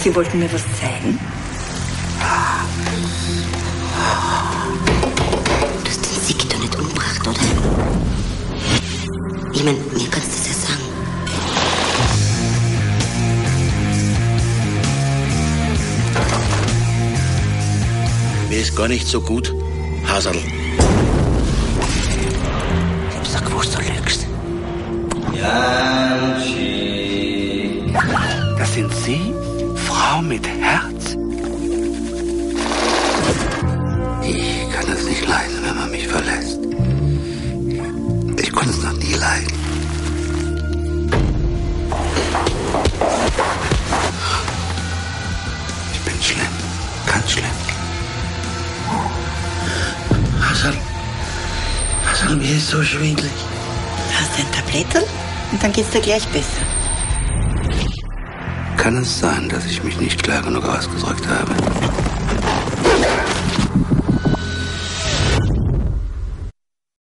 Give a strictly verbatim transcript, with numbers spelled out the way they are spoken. Sie wollten mir was zeigen? Du hast den Sigi doch nicht umgebracht, oder? Ich meine, mir kannst du das ja sagen. Mir ist gar nicht so gut, Haserl. Ich hab's doch gewusst, du lügst. Das sind Sie, Frau mit Herz? Ich kann es nicht leiden, wenn man mich verlässt. Ich konnte es noch nie leiden. Ich bin schlimm, ganz schlimm. Hasan, Hasan, mir ist so schwindelig. Hast du ein Tablettel? Und dann geht's dir gleich besser. Kann es sein, dass ich mich nicht klar genug ausgedrückt habe?